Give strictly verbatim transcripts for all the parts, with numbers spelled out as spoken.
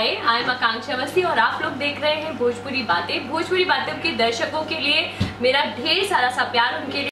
Hi, I am आकांक्षा अवस्थी और आप लोग देख रहे हैं भोजपुरी बातें। भोजपुरी बातें के दर्शकों के लिए मेरा ढेर सारा सा प्यार, उनके लिए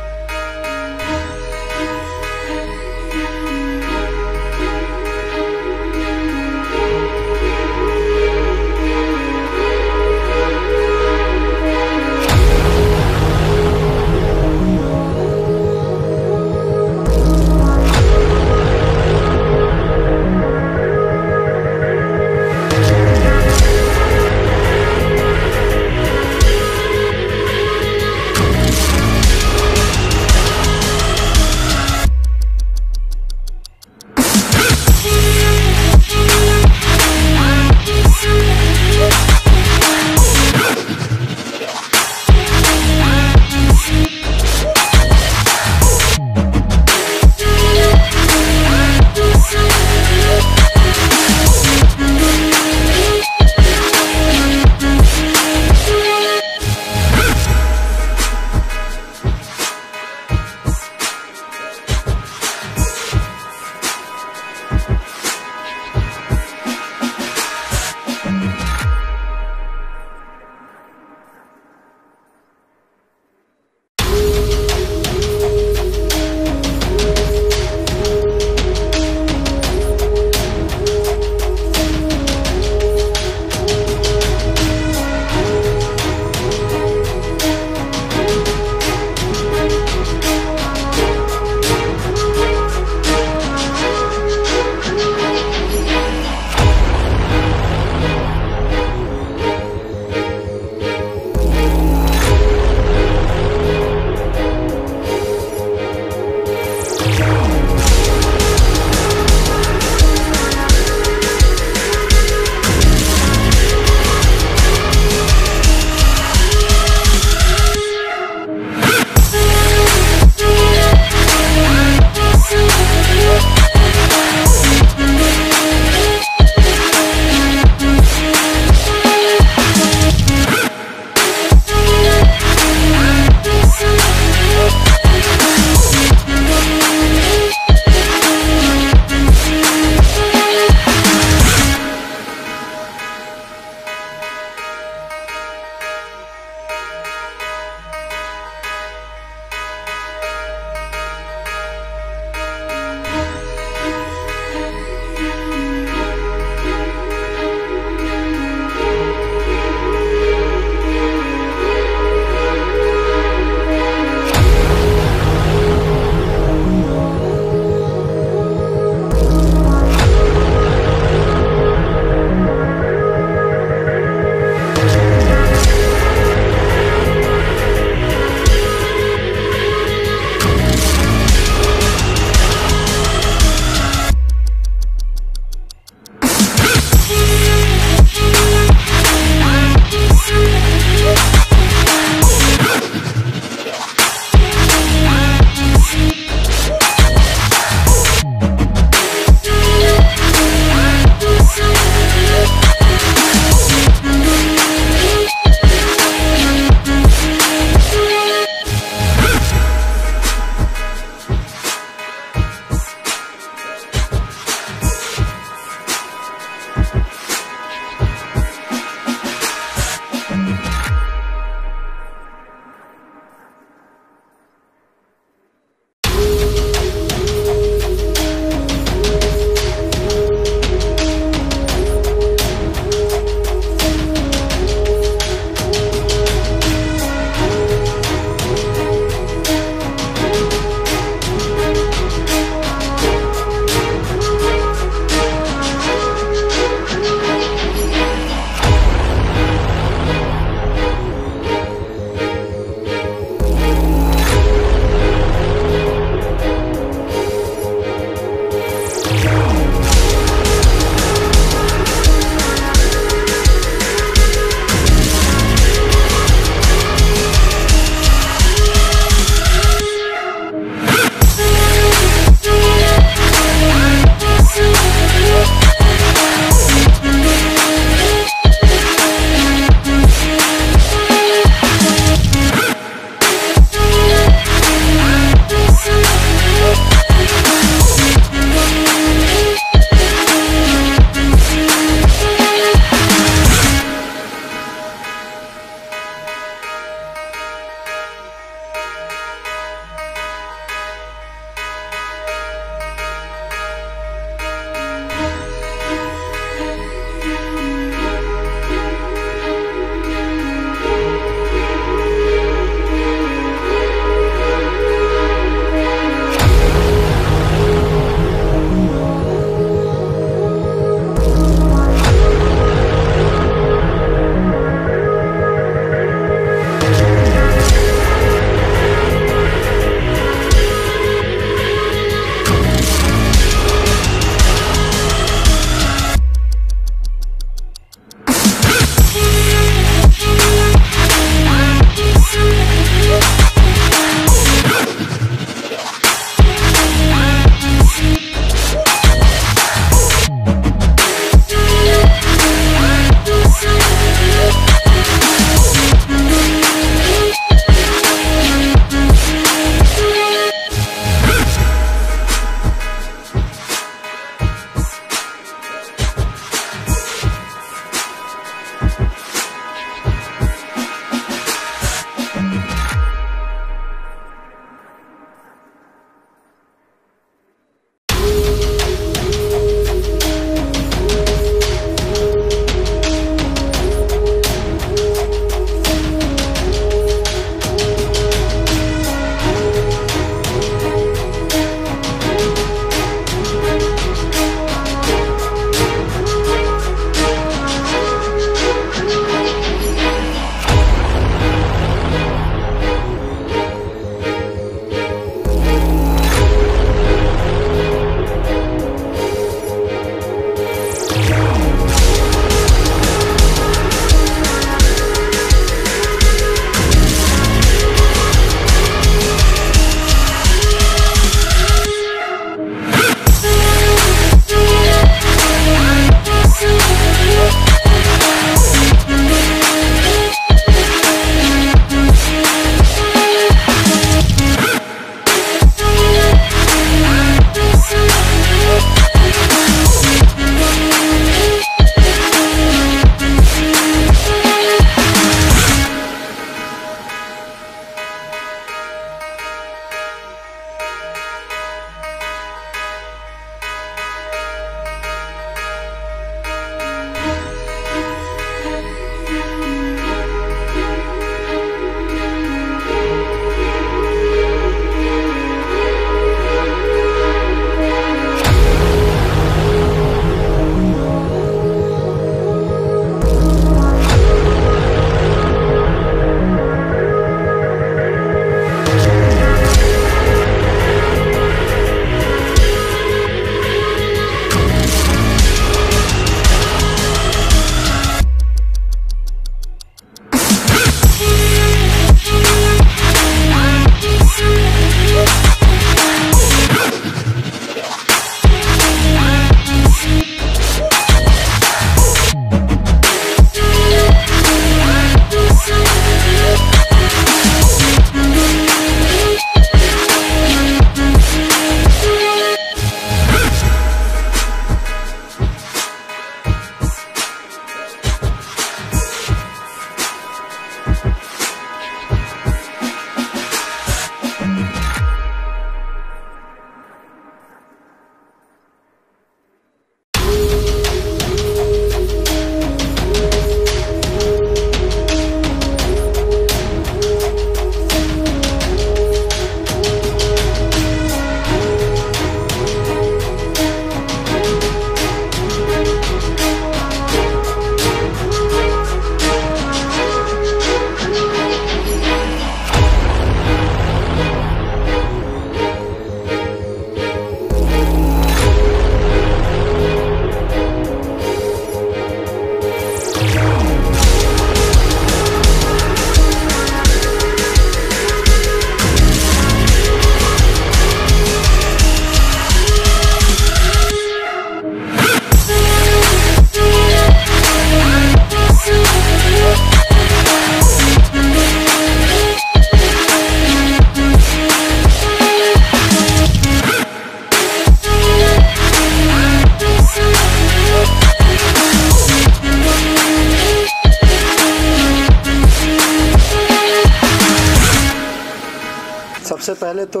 सबसे पहले तो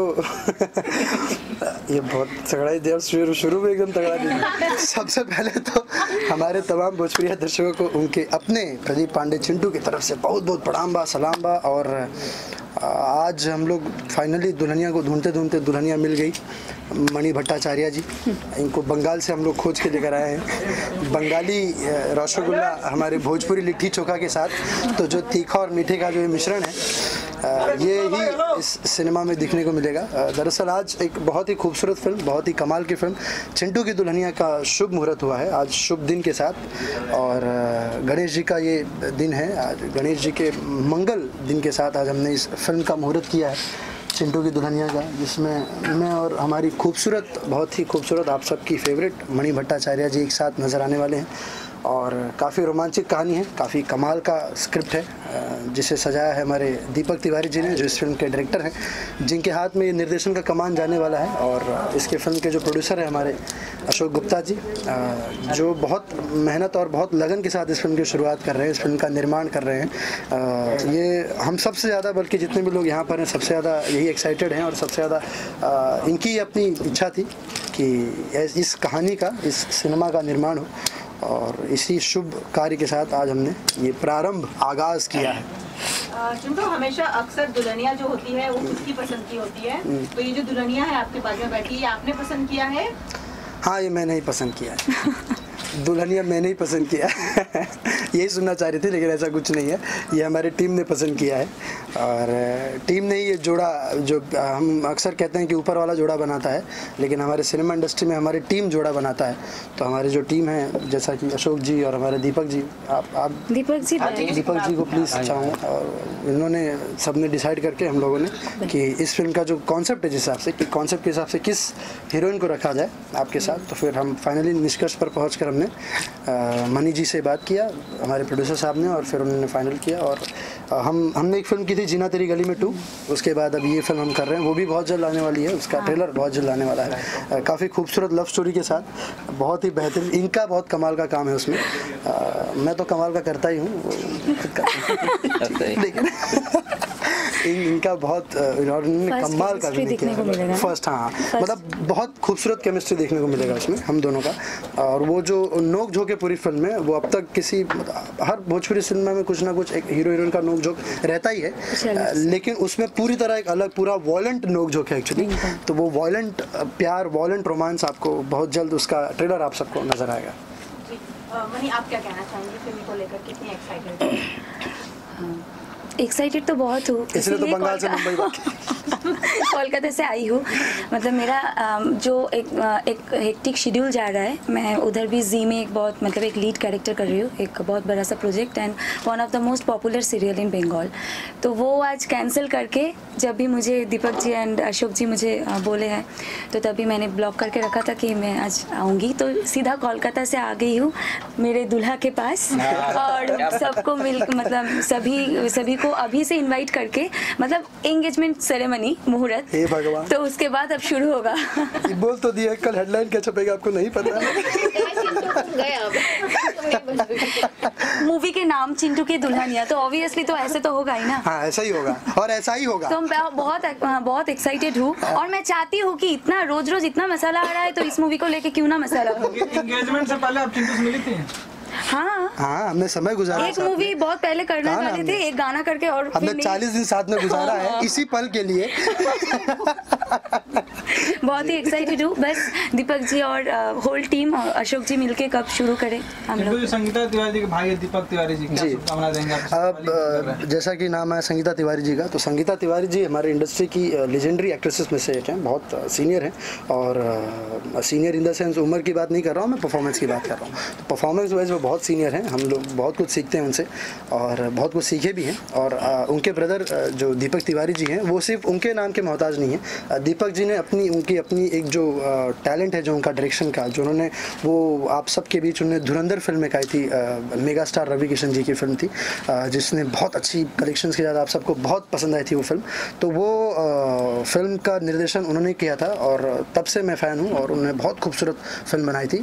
ये बहुत तगड़ाई दिया, शुरू शुरू में एकदम तगड़ा दिया। सबसे पहले तो हमारे तमाम भोजपुरी दर्शकों को उनके अपने प्रदीप पांडे चिंटू की तरफ से बहुत बहुत प्रणाम बा, सलाम बा। और आज हम लोग फाइनली दुल्हनिया को ढूंढते ढूंढते दुल्हनिया मिल गई, मणि भट्टाचार्य जी। इनको बंगाल से हम लोग खोज के लेकर आए हैं, बंगाली रसगुल्ला हमारे भोजपुरी लिट्टी चोखा के साथ। तो जो तीखा और मीठे का जो मिश्रण है ये ही इस सिनेमा में दिखने को मिलेगा। दरअसल आज एक बहुत ही खूबसूरत फिल्म, बहुत ही कमाल की फिल्म चिंटू की दुल्हनिया का शुभ मुहूर्त हुआ है आज, शुभ दिन के साथ। और गणेश जी का ये दिन है आज, गणेश जी के मंगल दिन के साथ आज हमने इस फिल्म का मुहूर्त किया है चिंटू की दुल्हनिया का, जिसमें मैं और हमारी खूबसूरत, बहुत ही खूबसूरत आप सबकी फेवरेट मणि भट्टाचार्य जी एक साथ नज़र आने वाले हैं। और काफ़ी रोमांचक कहानी है, काफ़ी कमाल का स्क्रिप्ट है जिसे सजाया है हमारे दीपक तिवारी जी ने, जो इस फिल्म के डायरेक्टर हैं, जिनके हाथ में ये निर्देशन का कमान जाने वाला है। और इसके फिल्म के जो प्रोड्यूसर हैं हमारे अशोक गुप्ता जी, जो बहुत मेहनत और बहुत लगन के साथ इस फिल्म की शुरुआत कर रहे हैं, इस फिल्म का निर्माण कर रहे हैं। ये हम सबसे ज़्यादा, बल्कि जितने भी लोग यहाँ पर हैं, सबसे ज़्यादा यही एक्साइटेड हैं और सबसे ज़्यादा इनकी अपनी इच्छा थी कि इस कहानी का, इस सिनेमा का निर्माण हो। और इसी शुभ कार्य के साथ आज हमने ये प्रारंभ, आगाज किया है। चिंटू, हमेशा अक्सर दुल्हनिया जो होती है वो किसकी पसंद की होती है? तो ये जो दुल्हनिया है आपके पास में बैठी, ये आपने पसंद किया है? हाँ, ये मैंने ही पसंद किया है। दुल्हनिया मैंने ही पसंद किया है। यही सुनना चाह रही थी, लेकिन ऐसा कुछ नहीं है, ये हमारी टीम ने पसंद किया है। और टीम ने ये जोड़ा, जो हम अक्सर कहते हैं कि ऊपर वाला जोड़ा बनाता है, लेकिन हमारे सिनेमा इंडस्ट्री में हमारी टीम जोड़ा बनाता है। तो हमारी जो टीम है, जैसा कि अशोक जी और हमारे दीपक जी, आप आप दीपक जी दीपक जी को प्लीज़ चाहूँ। और इन्होंने सब ने डिसाइड करके, हम लोगों ने, कि इस फिल्म का जो कॉन्सेप्ट है, जिस हिसाब से कि कॉन्सेप्ट के हिसाब से किस हीरोइन को रखा जाए आपके साथ, तो फिर हम फाइनली निष्कर्ष पर पहुँच कर हमने मनी जी से बात किया, हमारे प्रोड्यूसर साहब ने, और फिर उन्होंने फाइनल किया। और हम हमने एक फिल्म की थी जीना तेरी गली में टू, उसके बाद अब ये फिल्म हम कर रहे हैं, वो भी बहुत जल्द आने वाली है, उसका ट्रेलर बहुत जल्द आने वाला है, काफ़ी खूबसूरत लव स्टोरी के साथ, बहुत ही बेहतरीन। इनका बहुत कमाल का काम है उसमें, आ, मैं तो कमाल का करता ही हूँ, लेकिन इन, इनका बहुत, इन्होंने कमाल का फर्स्ट, हाँ मतलब बहुत खूबसूरत केमिस्ट्री देखने को मिलेगा उसमें हम दोनों का। और वो जो नोक झोंक है पूरी फिल्म में, वो अब तक किसी, हर भोजपुरी सिनेमा में कुछ ना कुछ एक हीरो हीरोइन का नोक झोंक रहता ही है, लेकिन उसमें पूरी तरह एक अलग, पूरा वॉयलेंट नोक झोंक है एक्चुअली। तो वो वॉयलेंट प्यार, वॉयलेंट रोमांस आपको बहुत जल्द, उसका ट्रेलर आप सबको नजर आएगा। मणि, आप क्या कहना चाहेंगे फिल्म को लेकर, कितनी एक्साइटेड? एक्साइटेड तो बहुत हूँ, इसलिए तो बंगाल से, मुंबई कोलकाता से आई हूँ। मतलब मेरा जो एक एक हेक्टिक शेड्यूल जा रहा है, मैं उधर भी जी में एक बहुत, मतलब एक लीड कैरेक्टर कर रही हूँ, एक बहुत बड़ा सा project, and one of the most popular serial in Bengal. तो वो आज कैंसिल करके, जब भी मुझे दीपक जी एंड अशोक जी मुझे बोले हैं, तो तभी मैंने ब्लॉक करके रखा था कि मैं आज आऊँगी, तो सीधा कोलकाता से आ गई हूँ मेरे दुल्हा के पास। और सबको मिल, मतलब सभी सभी को अभी से इन्वाइट करके, मतलब एंगेजमेंट सेरेमनी, मुहूर्त, तो उसके बाद अब शुरू होगा। बोल तो दिया, कल हेडलाइन क्या छपेगा आपको नहीं पता। मूवी के नाम चिंटू की दुल्हनिया, तो ऑब्वियसली तो ऐसे तो होगा ही ना। हाँ, ऐसा ही होगा, और ऐसा ही होगा। तो बहुत बहुत एक्साइटेड हूँ, और मैं चाहती हूँ कि इतना रोज रोज इतना मसाला आ रहा है, तो इस मूवी को लेके क्यों ना मसाला हो। एंगेजमेंट से पहले आप चिंटू से मिली थी? हाँ हाँ, हमने समय गुजारा, एक मूवी बहुत पहले करने वाले थे, एक गाना करके, और हमने चालीस दिन साथ में गुजारा है इसी पल के लिए। बहुत ही एक्साइटेड हूँ, बस दीपक जी और होल टीम और अशोक जी मिलके कब शुरू करें हम लोग। संगीता तिवारी जी के भाई है दीपक तिवारी जी, जी अब जैसा कि नाम है संगीता तिवारी जी का, तो संगीता तिवारी जी हमारे इंडस्ट्री की लेजेंडरी एक्ट्रेसेस में से एक हैं, बहुत सीनियर हैं। और सीनियर इन द सेंस, उम्र की बात नहीं कर रहा हूँ मैं, परफॉर्मेंस की बात कर रहा हूँ। परफॉर्मेंस वाइज वो बहुत सीनियर हैं, हम लोग बहुत कुछ सीखते हैं उनसे और बहुत कुछ सीखे भी हैं। और उनके ब्रदर जो दीपक तिवारी जी हैं, वो सिर्फ उनके नाम के मोहताज नहीं हैं, दीपक जी ने अपनी उनकी ही अपनी एक जो टैलेंट है जो उनका डायरेक्शन का, जो उन्होंने वो आप सबके बीच उन्होंने धुरंधर फिल्म में गाई थी, मेगा स्टार रवि किशन जी की फिल्म थी जिसने बहुत अच्छी कलेक्शंस के साथ आप सबको बहुत पसंद आई थी वो फिल्म। तो वो फिल्म का निर्देशन उन्होंने किया था और तब से मैं फ़ैन हूँ और उन्होंने बहुत खूबसूरत फिल्म बनाई थी।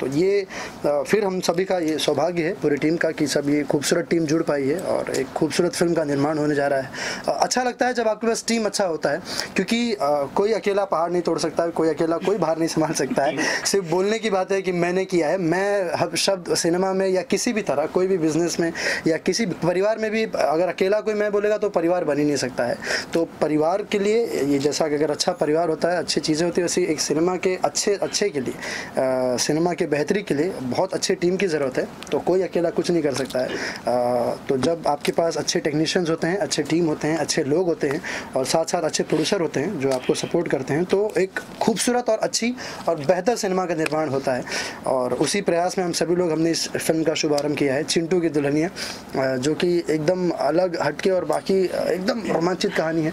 तो ये फिर हम सभी का ये सौभाग्य है पूरी टीम का कि सब ये खूबसूरत टीम जुड़ पाई है और एक खूबसूरत फिल्म का निर्माण होने जा रहा है। अच्छा लगता है जब आपके पास टीम अच्छा होता है, क्योंकि कोई अकेला पहाड़ नहीं तोड़ सकता, कोई अकेला कोई भार नहीं संभाल सकता है। सिर्फ बोलने की बात है कि मैंने किया है। मैं हर शब्द सिनेमा में या किसी भी तरह कोई भी बिजनेस में या किसी परिवार में भी अगर अकेला कोई मैं बोलेगा तो परिवार बन ही नहीं सकता है। तो परिवार के लिए ये जैसा कि अगर अच्छा परिवार होता है, अच्छी चीज़ें होती है, वैसे एक सिनेमा के अच्छे अच्छे के लिए आ, सिनेमा के बेहतरी के लिए बहुत अच्छी टीम की ज़रूरत है। तो कोई अकेला कुछ नहीं कर सकता है। आ, तो जब आपके पास अच्छे टेक्नीशियंस होते हैं, अच्छे टीम होते हैं, अच्छे लोग होते हैं और साथ साथ अच्छे प्रोड्यूसर होते हैं जो आपको सपोर्ट करते हैं, तो एक खूबसूरत और अच्छी और बेहतर सिनेमा का निर्माण होता है। और उसी प्रयास में हम सभी लोग हमने इस फिल्म का शुभारंभ किया है, चिंटू की दुल्हनिया, जो कि एकदम अलग हटके और बाकी एकदम रोमांचित कहानी है।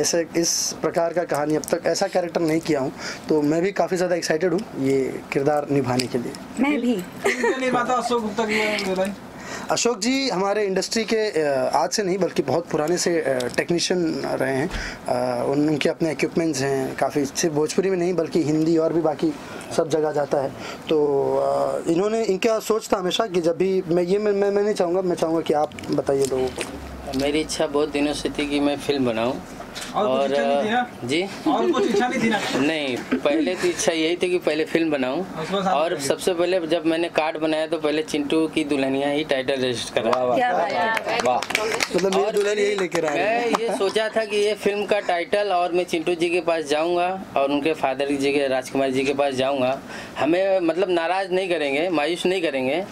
ऐसे इस प्रकार का कहानी अब तक ऐसा कैरेक्टर नहीं किया हूँ, तो मैं भी काफ़ी ज़्यादा एक्साइटेड हूँ ये किरदार निभाने के लिए। मैं भी निर्माता अशोक गुप्ता की अशोक जी हमारे इंडस्ट्री के आज से नहीं बल्कि बहुत पुराने से टेक्नीशियन रहे हैं। उन उनके अपने इक्विपमेंट्स हैं काफ़ी, सिर्फ भोजपुरी में नहीं बल्कि हिंदी और भी बाकी सब जगह जाता है। तो इन्होंने इनका सोच था हमेशा कि जब भी मैं ये मैं मैं नहीं चाहूँगा, मैं चाहूँगा कि आप बताइए लोगों को। मेरी इच्छा बहुत दिनों से थी कि मैं फिल्म बनाऊँ और, और नहीं जी और कुछ इच्छा नहीं थी ना। नहीं, पहले तो इच्छा यही थी कि पहले फिल्म बनाऊं और सबसे पहले जब मैंने कार्ड बनाया तो पहले चिंटू की दुल्हनिया ही टाइटल रजिस्टर करा। वाह, मतलब मेरी दुल्हन यही लेकर आया। मैं ये सोचा था कि ये फिल्म का टाइटल और मैं चिंटू जी के पास जाऊंगा और उनके फादर जी के राजकुमार जी के पास जाऊँगा, हमें मतलब नाराज नहीं करेंगे, मायूस नहीं करेंगे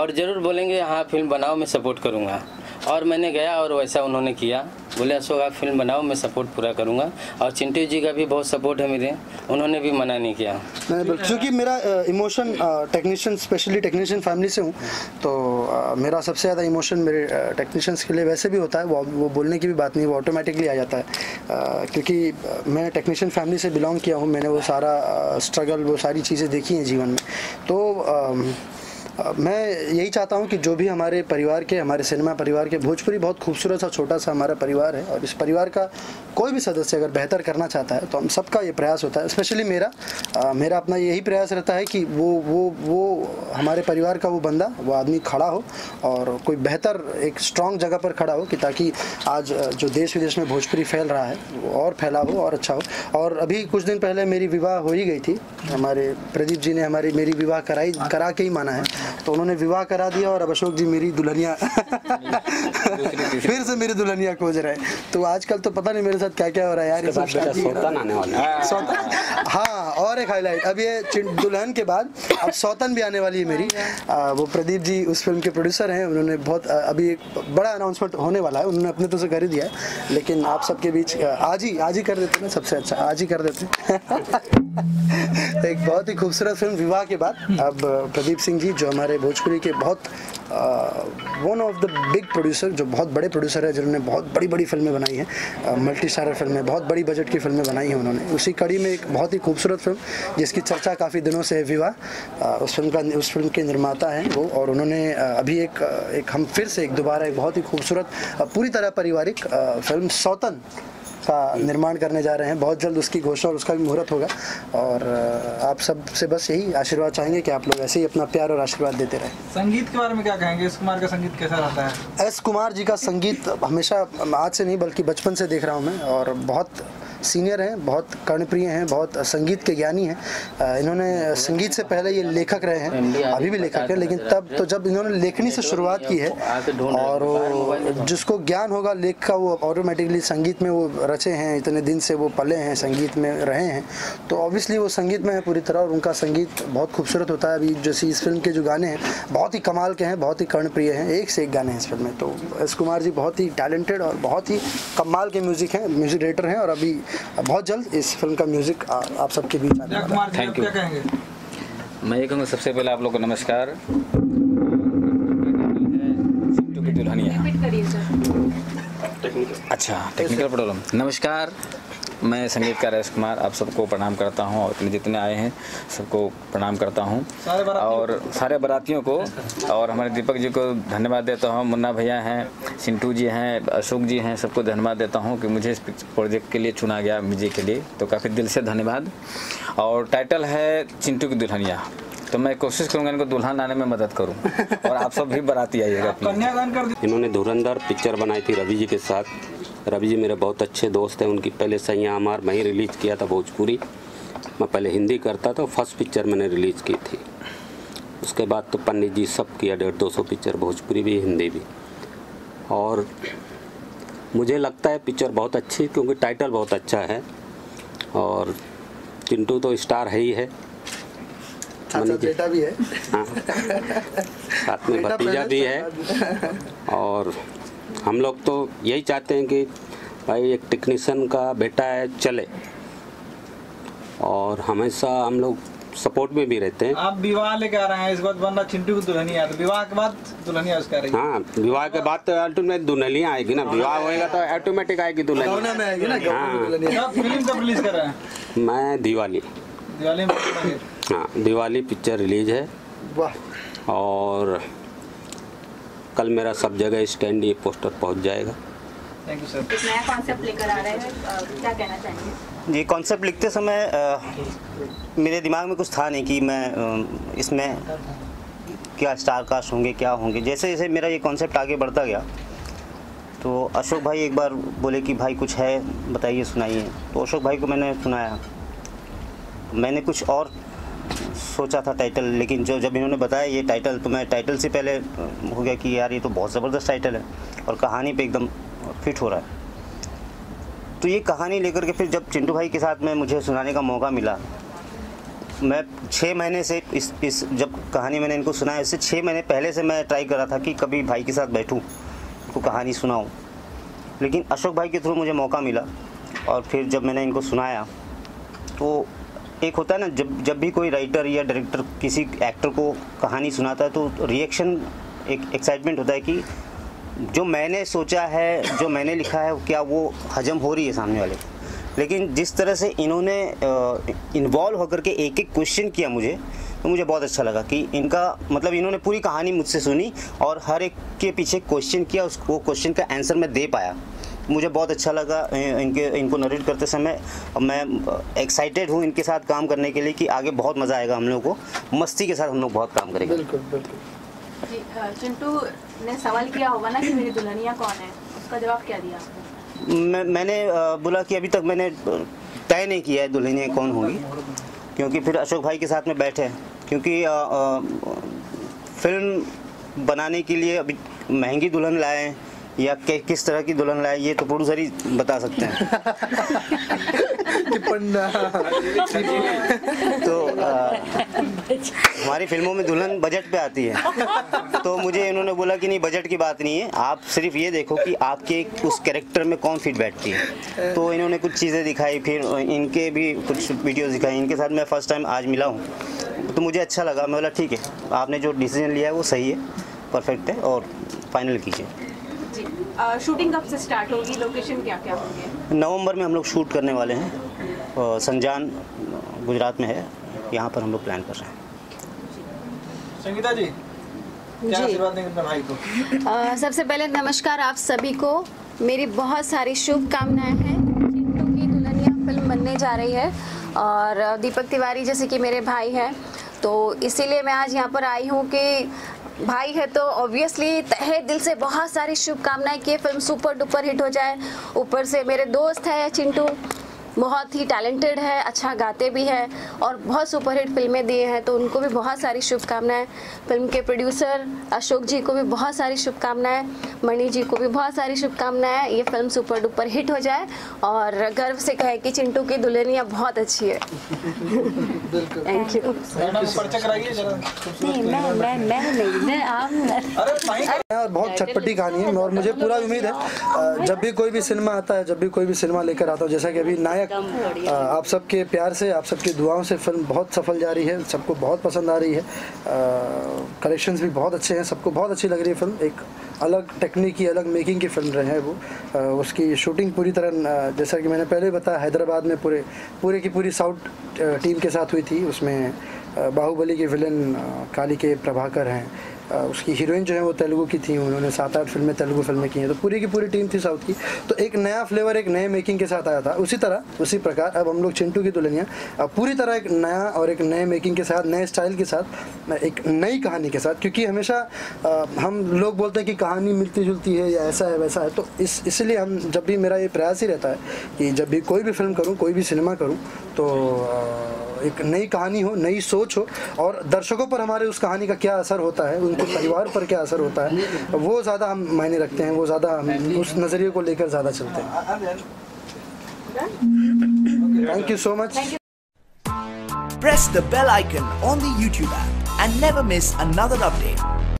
और ज़रूर बोलेंगे हाँ फिल्म बनाओ, मैं सपोर्ट करूँगा। और मैंने गया और वैसा उन्होंने किया, बोले अशोक आप फिल्म बनाओ, मैं सपोर्ट पूरा करूंगा। और चिंटू जी का भी बहुत सपोर्ट है मेरे, उन्होंने भी मना नहीं किया। क्योंकि मेरा emotion technician, specially technician family से हूँ, तो uh, मेरा सबसे ज़्यादा इमोशन मेरे टेक्नीशियंस के लिए वैसे भी होता है। वो वो बोलने की भी बात नहीं, वो ऑटोमेटिकली आ जाता है। uh, क्योंकि मैं टेक्नीशियन फैमिली से बिलोंग किया हूँ, मैंने वो सारा स्ट्रगल uh, वो सारी चीज़ें देखी हैं जीवन में। तो uh, मैं यही चाहता हूं कि जो भी हमारे परिवार के, हमारे सिनेमा परिवार के, भोजपुरी बहुत खूबसूरत सा छोटा सा हमारा परिवार है और इस परिवार का कोई भी सदस्य अगर बेहतर करना चाहता है तो हम सबका ये प्रयास होता है, स्पेशली मेरा आ, मेरा अपना यही प्रयास रहता है कि वो वो वो हमारे परिवार का वो बंदा, वो आदमी खड़ा हो और कोई बेहतर एक स्ट्रॉन्ग जगह पर खड़ा हो कि ताकि आज जो देश विदेश में भोजपुरी फैल रहा है वो और फैला हो और अच्छा हो। और अभी कुछ दिन पहले मेरी विवाह हो ही गई थी, हमारे प्रदीप जी ने हमारी मेरी विवाह कराई करा के ही माना है, तो उन्होंने विवाह करा दिया और अब अशोक जी मेरी दुल्हनिया फिर से मेरी दुल्हनिया खोज रहे। तो आजकल तो पता नहीं मेरे साथ क्या क्या हो रहा है यार। सौतन आने वाला है, सौतन, हाँ। और एक हाईलाइट, अब ये दुल्हन के बाद अब सौतन भी आने वाली है मेरी। आ, वो प्रदीप जी उस फिल्म के प्रोड्यूसर हैं, उन्होंने बहुत अभी एक बड़ा अनाउंसमेंट होने वाला है, उन्होंने अपने तो से कर ही दिया है लेकिन आप सबके बीच आज ही आज ही कर देते हैं ना, सबसे अच्छा आज ही कर देते हैं। एक बहुत ही खूबसूरत फिल्म विवाह के बाद अब प्रदीप सिंह जी जो हमारे भोजपुरी के बहुत one of the big producer, जो बहुत बड़े प्रोड्यूसर है, जिन्होंने बहुत बड़ी बड़ी फिल्में बनाई हैं, मल्टी स्टारर फिल्में, बहुत बड़ी बजट की फिल्में बनाई हैं उन्होंने, उसी कड़ी में एक बहुत ही खूबसूरत फिल्म जिसकी चर्चा काफ़ी दिनों से है, विवाह, उस फिल्म का उस फिल्म के निर्माता हैं वो। और उन्होंने अभी एक एक हम फिर से एक दोबारा एक बहुत ही खूबसूरत पूरी तरह पारिवारिक फिल्म सौतन का निर्माण करने जा रहे हैं। बहुत जल्द उसकी घोषणा और उसका भी मुहूर्त होगा और आप सब से बस यही आशीर्वाद चाहेंगे कि आप लोग ऐसे ही अपना प्यार और आशीर्वाद देते रहें। संगीत के बारे में क्या कहेंगे? यश कुमार का संगीत कैसा रहता है? यश कुमार जी का संगीत हमेशा, आज से नहीं बल्कि बचपन से देख रहा हूँ मैं, और बहुत सीनियर हैं, बहुत कर्णप्रिय हैं, बहुत संगीत के ज्ञानी हैं। इन्होंने संगीत से पहले ये लेखक रहे हैं, अभी भी लेखक हैं, लेकिन तब तो जब इन्होंने लेखनी से शुरुआत की है और जिसको ज्ञान होगा लेख का वो ऑटोमेटिकली संगीत में वो रचे हैं, इतने दिन से वो पले हैं, संगीत में रहे हैं, तो ऑब्वियसली वो संगीत में है पूरी तरह और उनका संगीत बहुत खूबसूरत होता है। अभी जैसे इस फिल्म के जो गाने हैं बहुत ही कमाल के हैं, बहुत ही कर्णप्रिय हैं, एक से एक गाने हैं इस फिल्म में। तो यश कुमार जी बहुत ही टैलेंटेड और बहुत ही कमाल के म्यूज़िक हैं, म्यूज़िक डायरेक्टर हैं और अभी बहुत जल्द इस फिल्म का म्यूजिक आ, आप सबके बीच आने वाला है। Thank you. मैं ये कहूँगा सबसे पहले आप लोगों को नमस्कार। चिंटू की दुल्हनिया, अच्छा टेक्निकल प्रॉब्लम। नमस्कार मैं संगीतकार यश कुमार आप सबको प्रणाम करता हूं और जितने आए हैं सबको प्रणाम करता हूं और सारे बारातियों को और हमारे दीपक जी को धन्यवाद देता हूं। मुन्ना भैया हैं, चिंटू जी हैं, अशोक जी हैं, सबको धन्यवाद देता हूं कि मुझे इस प्रोजेक्ट के लिए चुना गया म्यूजिक के लिए, तो काफ़ी दिल से धन्यवाद। और टाइटल है चिंटू की दुल्हनिया, तो मैं कोशिश करूंगा इनको दुल्हन आने में मदद करूं और आप सब भी बाराती आइएगा। इन्होंने धुरंधर पिक्चर बनाई थी रवि जी के साथ। रवि जी मेरे बहुत अच्छे दोस्त हैं, उनकी पहले सयाह अमार मैं ही रिलीज़ किया था भोजपुरी। मैं पहले हिंदी करता था, फर्स्ट पिक्चर मैंने रिलीज़ की थी। उसके बाद तो पंडित जी सब किया, डेढ़ दो सौ पिक्चर भोजपुरी भी हिंदी भी। और मुझे लगता है पिक्चर बहुत अच्छी, क्योंकि टाइटल बहुत अच्छा है और चिंटू तो स्टार है ही है, बेटा भी है, साथ में भतीजा भी है। और हम लोग तो यही चाहते हैं कि भाई एक टेक्नीशियन का बेटा है चले, और हमेशा हम लोग सपोर्ट में भी रहते हैं। आप विवाह लेके आ रहे हैं इस बार बनना चिंटू की दुल्हनिया, तो विवाह के बाद दुल्हनिया उसका रहेगी। हाँ, विवाह के बाद तो ऑटोमेटिक दुल्हनिया आएगी ना, विवाह होएगा तो ऑटोमेटिक आएगी दुल्हनिया। मैं दिवाली हाँ दिवाली पिक्चर रिलीज है और कल मेरा सब जगह स्टैंड ये पोस्टर पहुंच जाएगा। Thank you sir. नया कॉन्सेप्ट लेकर आ रहे हैं, क्या कहना चाहेंगे? जी, कॉन्सेप्ट लिखते समय आ, मेरे दिमाग में कुछ था नहीं कि मैं इसमें क्या स्टार कास्ट होंगे क्या होंगे। जैसे जैसे मेरा ये कॉन्सेप्ट आगे बढ़ता गया तो अशोक भाई एक बार बोले कि भाई कुछ है बताइए सुनाइए, तो अशोक भाई को मैंने सुनाया। मैंने कुछ और सोचा था टाइटल, लेकिन जो जब इन्होंने बताया ये टाइटल, तो मैं टाइटल से पहले हो गया कि यार ये तो बहुत ज़बरदस्त टाइटल है और कहानी पे एकदम फिट हो रहा है। तो ये कहानी लेकर के फिर जब चिंटू भाई के साथ में मुझे सुनाने का मौका मिला, मैं छः महीने से इस इस जब कहानी मैंने इनको सुनाया इससे छः महीने पहले से मैं ट्राई कर रहा था कि कभी भाई के साथ बैठूँ तो कहानी सुनाऊँ, लेकिन अशोक भाई के थ्रू मुझे मौका मिला। और फिर जब मैंने इनको सुनाया तो एक होता है ना, जब जब भी कोई राइटर या डायरेक्टर किसी एक्टर को कहानी सुनाता है तो रिएक्शन एक एक्साइटमेंट होता है कि जो मैंने सोचा है जो मैंने लिखा है क्या वो हजम हो रही है सामने वाले। लेकिन जिस तरह से इन्होंने इन्वॉल्व होकर के एक एक क्वेश्चन किया मुझे, तो मुझे बहुत अच्छा लगा कि इनका मतलब इन्होंने पूरी कहानी मुझसे सुनी और हर एक के पीछे क्वेश्चन किया, उसको क्वेश्चन का आंसर मैं दे पाया। मुझे बहुत अच्छा लगा इनके इनको नरेट करते समय। मैं एक्साइटेड हूँ इनके साथ काम करने के लिए कि आगे बहुत मज़ा आएगा, हम लोगों को मस्ती के साथ हम लोग बहुत काम करेंगे। बिल्कुल बिल्कुल। जी, चिंटू ने सवाल किया होगा ना कि मेरी दुल्हनिया कौन है, उसका जवाब क्या दिया आपने? मैं मैंने बोला कि अभी तक मैंने तय नहीं किया है दुल्हनिया कौन होगी, क्योंकि फिर अशोक भाई के साथ में बैठे, क्योंकि फिल्म बनाने के लिए अभी महंगी दुल्हन लाए या किस तरह की दुल्हन लाए ये तो प्रोड्यूसर ही बता सकते हैं। तो हमारी फिल्मों में दुल्हन बजट पे आती है, तो मुझे इन्होंने बोला कि नहीं बजट की बात नहीं है, आप सिर्फ ये देखो कि आपके उस कैरेक्टर में कौन फिट बैठती है। तो इन्होंने कुछ चीज़ें दिखाई, फिर इनके भी कुछ वीडियोज़ दिखाई। इनके साथ मैं फर्स्ट टाइम आज मिला हूँ तो मुझे अच्छा लगा। मैं बोला ठीक है, आपने जो डिसीजन लिया है वो सही है, परफेक्ट है और फाइनल कीजिए। जी, शूटिंग कब से स्टार्ट होगी, लोकेशन क्या क्या होंगे? नवंबर में हम लोग शूट करने वाले हैं, संजान गुजरात में है, यहाँ पर हम लोग प्लान कर रहे हैं। संगीता जी, क्या आशीर्वाद देंगे अपने भाई को? आ, सबसे पहले नमस्कार आप सभी को, मेरी बहुत सारी शुभकामनाएं हैं। चिंटू की दुल्हनिया फिल्म बनने जा रही है और दीपक तिवारी जैसे कि मेरे भाई हैं, तो इसीलिए मैं आज यहाँ पर आई हूँ कि भाई है तो ऑब्वियसली तहे दिल से बहुत सारी शुभकामनाएं कि फिल्म सुपर डुपर हिट हो जाए। ऊपर से मेरे दोस्त है चिंटू, बहुत ही टैलेंटेड है, अच्छा गाते भी है और बहुत सुपरहिट फिल्में दिए हैं, तो उनको भी बहुत सारी शुभकामनाएं। फिल्म के प्रोड्यूसर अशोक जी को भी बहुत सारी शुभकामनाएं, मणि जी को भी बहुत सारी शुभकामनाएं। ये फिल्म सुपर डुपर हिट हो जाए और गर्व से कहे कि चिंटू की दुल्हनिया बहुत अच्छी है। Thank you. बहुत चटपटी कहानी है और मुझे पूरा उम्मीद है जब भी कोई भी सिनेमा आता है, जब भी कोई भी सिनेमा लेकर आता हूँ, जैसा कि अभी नायक आप सबके प्यार से आप सबकी दुआओं से फिल्म बहुत सफल जा रही है, सबको बहुत पसंद आ रही है, कलेक्शंस भी बहुत अच्छे हैं, सबको बहुत अच्छी लग रही है फिल्म। एक अलग टेक्निक की अलग मेकिंग की फिल्म रहे हैं वो। आ, उसकी शूटिंग पूरी तरह जैसा कि मैंने पहले बताया हैदराबाद में पूरे पूरे की पूरी साउथ टीम के साथ हुई थी। उसमें बाहुबली के विलन काली के प्रभाकर हैं, उसकी हीरोइन जो है वो तेलुगू की थी, उन्होंने सात आठ फिल्में तेलुगू फिल्में की हैं, तो पूरी की पूरी टीम थी साउथ की। तो एक नया फ्लेवर एक नए मेकिंग के साथ आया था। उसी तरह उसी प्रकार अब हम लोग चिंटू की दुल्हनिया अब पूरी तरह एक नया और एक नए मेकिंग के साथ, नए स्टाइल के साथ, एक नई कहानी के साथ, क्योंकि हमेशा आ, हम लोग बोलते हैं कि कहानी मिलती जुलती है या ऐसा है वैसा है, तो इस इसलिए हम जब भी, मेरा ये प्रयास ही रहता है कि जब भी कोई भी फिल्म करूँ, कोई भी सिनेमा करूँ, तो एक नई कहानी हो, नई सोच हो, और दर्शकों पर हमारे उस कहानी का क्या असर होता है, उनके परिवार पर क्या असर होता है, वो ज़्यादा हम मायने रखते हैं, वो ज़्यादा हम उस नज़रिए को लेकर ज़्यादा चलते हैं। Thank you so much. Press the bell icon on the YouTube app and never miss another update.